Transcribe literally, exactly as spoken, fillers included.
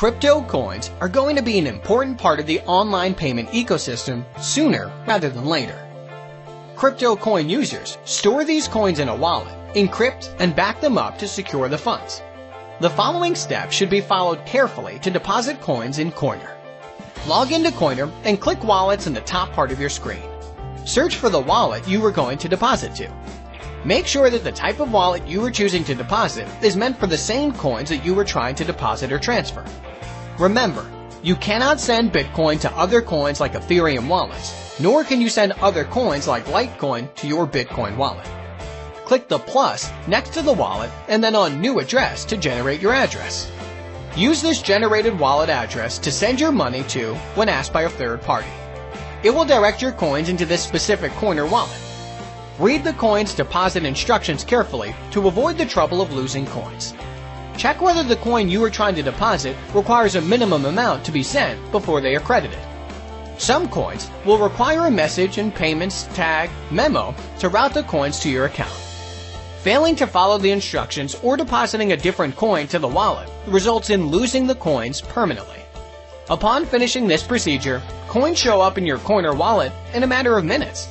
Crypto coins are going to be an important part of the online payment ecosystem sooner rather than later. Crypto coin users store these coins in a wallet, encrypt, and back them up to secure the funds. The following steps should be followed carefully to deposit coins in Coiner. Log into Coiner and click Wallets in the top part of your screen. Search for the wallet you are going to deposit to. Make sure that the type of wallet you are choosing to deposit is meant for the same coins that you were trying to deposit or transfer. Remember, you cannot send Bitcoin to other coins like Ethereum wallets, nor can you send other coins like Litecoin to your Bitcoin wallet. Click the plus next to the wallet and then on New Address to generate your address. Use this generated wallet address to send your money to when asked by a third party. It will direct your coins into this specific Coiner wallet. Read the coin's deposit instructions carefully to avoid the trouble of losing coins. Check whether the coin you are trying to deposit requires a minimum amount to be sent before they are credited. Some coins will require a message and payments tag memo to route the coins to your account. Failing to follow the instructions or depositing a different coin to the wallet results in losing the coins permanently. Upon finishing this procedure, coins show up in your Coiner wallet in a matter of minutes.